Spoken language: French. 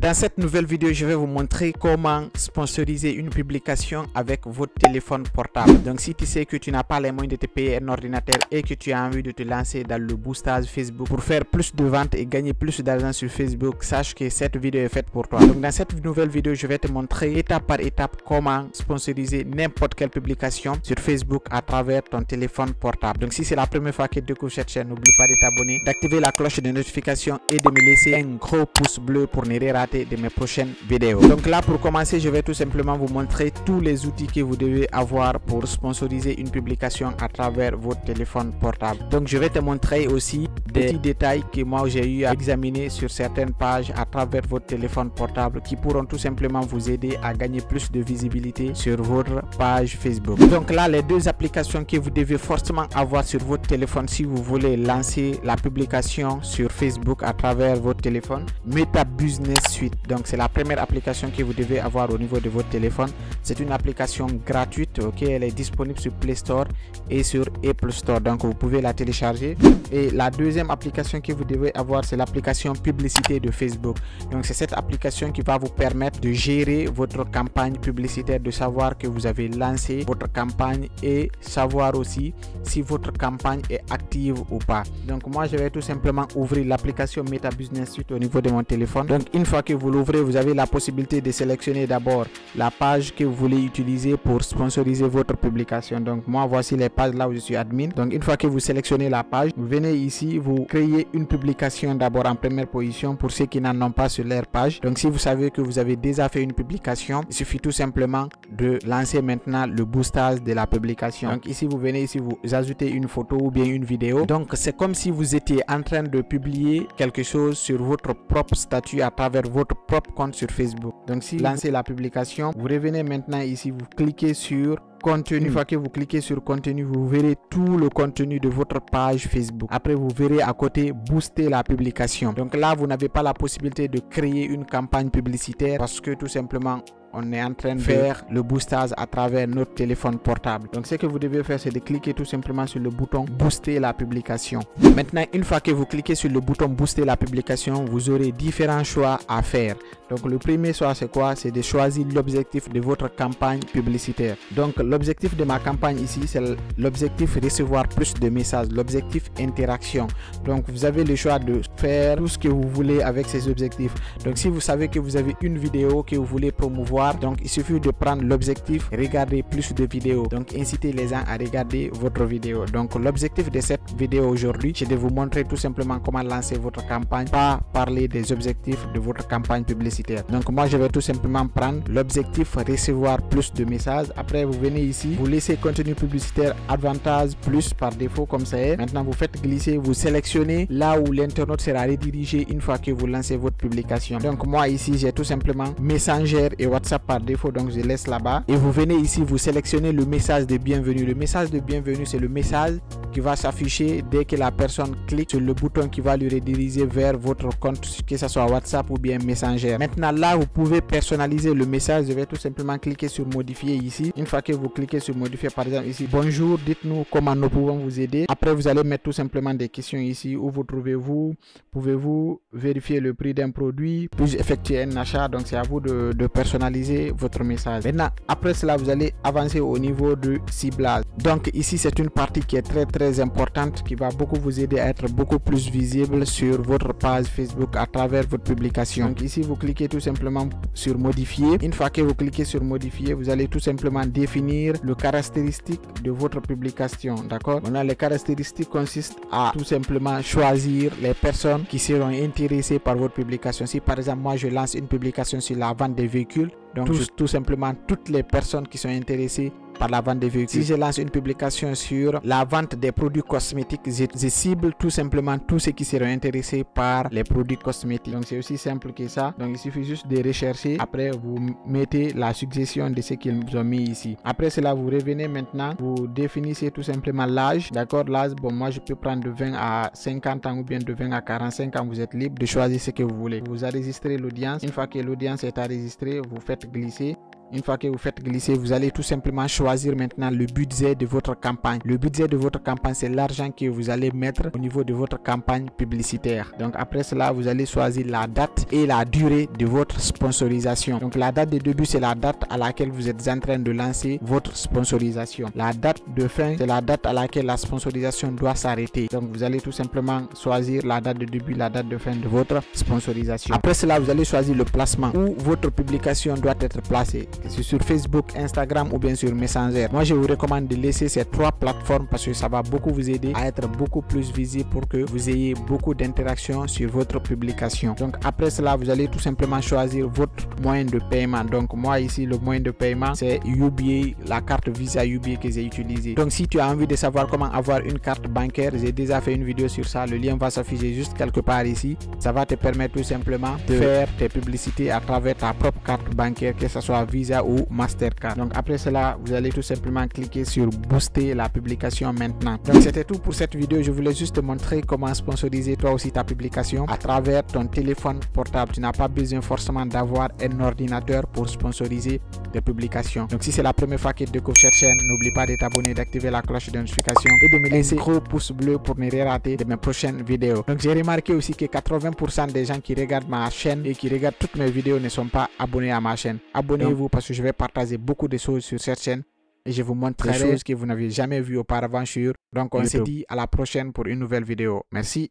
Dans cette nouvelle vidéo, je vais vous montrer comment sponsoriser une publication avec votre téléphone portable. Donc si tu sais que tu n'as pas les moyens de te payer un ordinateur et que tu as envie de te lancer dans le boostage Facebook pour faire plus de ventes et gagner plus d'argent sur Facebook, sache que cette vidéo est faite pour toi. Donc dans cette nouvelle vidéo, je vais te montrer étape par étape comment sponsoriser n'importe quelle publication sur Facebook à travers ton téléphone portable. Donc si c'est la première fois que tu découvres cette chaîne, n'oublie pas de t'abonner, d'activer la cloche de notification et de me laisser un gros pouce bleu pour ne rien rater de mes prochaines vidéos. Donc là, pour commencer, je vais tout simplement vous montrer tous les outils que vous devez avoir pour sponsoriser une publication à travers votre téléphone portable. Donc je vais te montrer aussi des petits détails que moi j'ai eu à examiner sur certaines pages à travers votre téléphone portable qui pourront tout simplement vous aider à gagner plus de visibilité sur votre page Facebook. Donc là, les deux applications que vous devez forcément avoir sur votre téléphone si vous voulez lancer la publication sur Facebook à travers votre téléphone: Meta Business Suite. Donc c'est la première application que vous devez avoir au niveau de votre téléphone. C'est une application gratuite, ok, elle est disponible sur Play Store et sur Apple Store, donc vous pouvez la télécharger. Et la deuxième application que vous devez avoir, c'est l'application publicité de Facebook. Donc c'est cette application qui va vous permettre de gérer votre campagne publicitaire, de savoir que vous avez lancé votre campagne et savoir aussi si votre campagne est active ou pas. Donc moi je vais tout simplement ouvrir l'application Meta Business Suite au niveau de mon téléphone. Donc une fois que vous l'ouvrez, vous avez la possibilité de sélectionner d'abord la page que vous voulez utiliser pour sponsoriser votre publication. Donc moi, voici les pages là où je suis admin. Donc une fois que vous sélectionnez la page, vous venez ici, vous créez une publication d'abord en première position pour ceux qui n'en ont pas sur leur page. Donc si vous savez que vous avez déjà fait une publication, il suffit tout simplement de lancer maintenant le boostage de la publication. Donc ici, vous venez ici, vous ajoutez une photo ou bien une vidéo. Donc c'est comme si vous étiez en train de publier quelque chose sur votre propre statut à travers votre propre compte sur Facebook. Donc si vous lancez la publication, vous revenez maintenant ici, vous cliquez sur contenu. Une fois que vous cliquez sur contenu, vous verrez tout le contenu de votre page Facebook. Après, vous verrez à côté booster la publication. Donc là, vous n'avez pas la possibilité de créer une campagne publicitaire parce que tout simplement on est en train de faire le boostage à travers notre téléphone portable. Donc ce que vous devez faire, c'est de cliquer tout simplement sur le bouton booster la publication. Maintenant, une fois que vous cliquez sur le bouton booster la publication, vous aurez différents choix à faire. Donc le premier choix, c'est quoi? C'est de choisir l'objectif de votre campagne publicitaire. Donc l'objectif de ma campagne ici, c'est l'objectif recevoir plus de messages, l'objectif interaction. Donc vous avez le choix de faire tout ce que vous voulez avec ces objectifs. Donc si vous savez que vous avez une vidéo que vous voulez promouvoir, donc il suffit de prendre l'objectif regarder plus de vidéos, donc inciter les gens à regarder votre vidéo. Donc l'objectif de cette vidéo aujourd'hui, c'est de vous montrer tout simplement comment lancer votre campagne, pas parler des objectifs de votre campagne publicitaire. Donc moi je vais tout simplement prendre l'objectif recevoir plus de messages. Après, vous venez ici, vous laissez contenu publicitaire avantage plus par défaut comme ça est. Maintenant, vous faites glisser, vous sélectionnez là où l'internaute sera redirigé une fois que vous lancez votre publication. Donc moi ici, j'ai tout simplement Messenger et WhatsApp par défaut, donc je laisse là-bas. Et vous venez ici, vous sélectionnez le message de bienvenue. Le message de bienvenue, c'est le message qui va s'afficher dès que la personne clique sur le bouton qui va lui rediriger vers votre compte, que ce soit WhatsApp ou bien Messenger. Maintenant là, vous pouvez personnaliser le message. Je vais tout simplement cliquer sur modifier ici. Une fois que vous cliquez sur modifier, par exemple ici, bonjour, dites-nous comment nous pouvons vous aider. Après, vous allez mettre tout simplement des questions ici. Où vous trouvez-vous? Pouvez-vous vérifier le prix d'un produit? Puis-je effectuer un achat? Donc c'est à vous de personnaliser votre message. Maintenant, après cela, vous allez avancer au niveau de ciblage. Donc ici, c'est une partie qui est très importante, qui va beaucoup vous aider à être beaucoup plus visible sur votre page Facebook à travers votre publication. Donc ici, vous cliquez tout simplement sur modifier. Une fois que vous cliquez sur modifier, vous allez tout simplement définir le caractéristique de votre publication, d'accord? On a les caractéristiques consistent à tout simplement choisir les personnes qui seront intéressées par votre publication. Si par exemple moi je lance une publication sur la vente des véhicules, donc tout simplement toutes les personnes qui sont intéressées par la vente des véhicules. Si je lance une publication sur la vente des produits cosmétiques, je cible tout simplement tous ceux qui seront intéressés par les produits cosmétiques. Donc c'est aussi simple que ça. Donc il suffit juste de rechercher. Après, vous mettez la suggestion de ce qu'ils ont mis ici. Après cela, vous revenez maintenant, vous définissez tout simplement l'âge, d'accord? L'âge, bon, moi je peux prendre de 20 à 50 ans ou bien de 20 à 45 ans. Vous êtes libre de choisir ce que vous voulez. Vous enregistrez l'audience. Une fois que l'audience est enregistrée, vous faites glisser. Une fois que vous faites glisser, vous allez tout simplement choisir maintenant le budget de votre campagne. Le budget de votre campagne, c'est l'argent que vous allez mettre au niveau de votre campagne publicitaire. Donc après cela, vous allez choisir la date et la durée de votre sponsorisation. Donc la date de début, c'est la date à laquelle vous êtes en train de lancer votre sponsorisation. La date de fin, c'est la date à laquelle la sponsorisation doit s'arrêter. Donc vous allez tout simplement choisir la date de début, la date de fin de votre sponsorisation. Après cela, vous allez choisir le placement où votre publication doit être placée. C'est sur Facebook, Instagram ou bien sur Messenger. Moi, je vous recommande de laisser ces trois plateformes parce que ça va beaucoup vous aider à être beaucoup plus visible pour que vous ayez beaucoup d'interactions sur votre publication. Donc après cela, vous allez tout simplement choisir votre moyen de paiement. Donc moi ici, le moyen de paiement, c'est UBA, la carte Visa UBA que j'ai utilisée. Donc si tu as envie de savoir comment avoir une carte bancaire, j'ai déjà fait une vidéo sur ça. Le lien va s'afficher juste quelque part ici. Ça va te permettre tout simplement de faire tes publicités à travers ta propre carte bancaire, que ce soit Visa ou Mastercard. Donc après cela, vous allez tout simplement cliquer sur booster la publication maintenant. Donc c'était tout pour cette vidéo. Je voulais juste te montrer comment sponsoriser toi aussi ta publication à travers ton téléphone portable. Tu n'as pas besoin forcément d'avoir un ordinateur pour sponsoriser tes publications. Donc si c'est la première fois que tu découvres cette chaîne, n'oublie pas de t'abonner, d'activer la cloche de notification et de me laisser un gros pouce bleu pour ne rien rater de mes prochaines vidéos. Donc j'ai remarqué aussi que 80% des gens qui regardent ma chaîne et qui regardent toutes mes vidéos ne sont pas abonnés à ma chaîne. Abonnez-vous parce que je vais partager beaucoup de choses sur cette chaîne et je vous montre des choses que vous n'avez jamais vues auparavant sur. Donc on se dit à la prochaine pour une nouvelle vidéo. Merci.